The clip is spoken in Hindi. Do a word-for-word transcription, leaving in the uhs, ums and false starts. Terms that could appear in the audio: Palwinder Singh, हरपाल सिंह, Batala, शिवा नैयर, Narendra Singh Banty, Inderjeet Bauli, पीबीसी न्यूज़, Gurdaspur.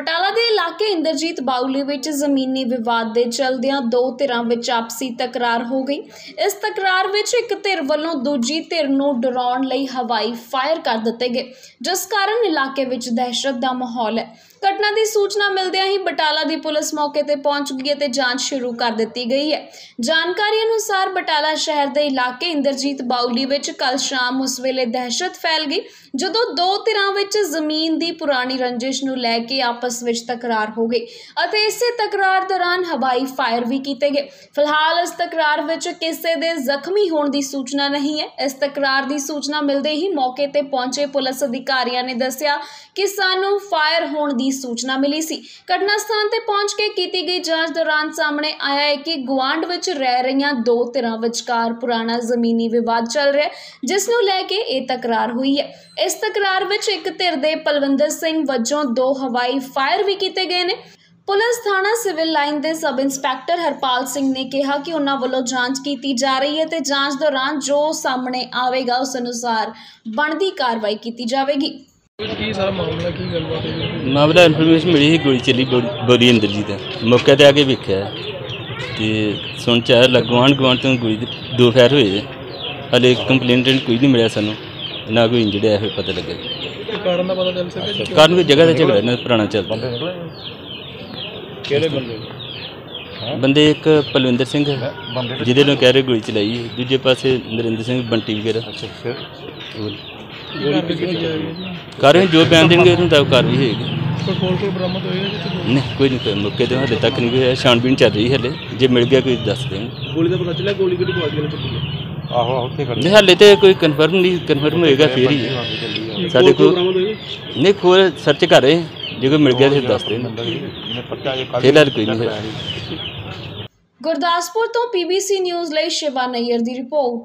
बटाला दे इलाके इंदरजीत बाउली विच जमीनी विवाद दे चलदियां दो धिरां विच आपसी तकरार हो गई। इस तकरार विच इक धिर वल्लों दूजी धिर नूं डराउण लई हवाई फायर कर दित्ते गए, जिस कारण इलाके विच दहशत दा माहौल है। घटना की सूचना मिलदियां ही बटाला दी पुलिस मौके ते पहुंच गई ते जांच शुरू कर दित्ती गई है। जानकारी अनुसार बटाला शहर दे इलाके इंदरजीत बाउली विच कल शाम उस वेले दहशत फैल गई जदों दो धिरां विच जमीन दी पुरानी रंजिश नूं लै के आपस विच तकरार हो गई अते इसे तकरार दौरान हवाई फायर भी कीते गए। फिलहाल इस तकरार विच किसे दे जख्मी होण दी सूचना नहीं है। इस तकरार दी सूचना मिलदे ही मौके ते पहुंचे पुलिस अधिकारियां ने दस्सिया कि सानूं फायर होण दी सूचना मिली सी। घटना स्थान ते पहुंच के कीती गई जांच दौरान सामने आया है कि गुआंढ विच रह रहीआं दो धिरां विचकार पुराना जमीनी विवाद चल रहा है, जिस नूं लै के इह तकरार होई है। इस तकरार विच इक धिर दे पलविंदर सिंह वजों दो हवाई फायर भी किए गए ने। पुलिस थाना सिविल लाइन के सब इंस्पैक्टर हरपाल सिंह ने कहा कि उन्होंने वालों जांच की जा रही है ते जांच दौरान जो सामने आएगा उस अनुसार बनती कार्रवाई की जाएगी। मामला इनफॉर्मेशन मिली ही गोली चली गोली इंदरजीत मौके पर आके वेख्या ते सुन च आया गुआंढ गुआंढ तो गोली दो फायर होए। हाले कंप्लेंटेंट कोई नहीं मिला सानू, ना कोई इंजर्ड है फिर पता लगे कारण कोई जगह का झगड़ा पुराना चलता। बंदे एक पलविंदर सिंह जिदे नूं कह रहे गोली चलाई, दूजे पासे नरेंद्र सिंह बंटी वगैरह कारण जो बयान देंगे कार्रवाई होगी। नहीं कोई नहीं मौके तो हाले तक नहीं होया, छानबीन चल रही हाले, जे मिल गया कोई दस देंगे। गोली दा पता चला गोली कितने पास गई आहो आहो हाले तो कोई कन्फर्म नहीं, कन्फर्म होएगा फिर ही साढ़े को नहीं खोल सर्च कर रहे, जो कोई मिल गया फिर दस देना फिलहाल कोई नहीं। गुरदासपुर तो पीबीसी न्यूज़ लिए शिवा नैयर की रिपोर्ट।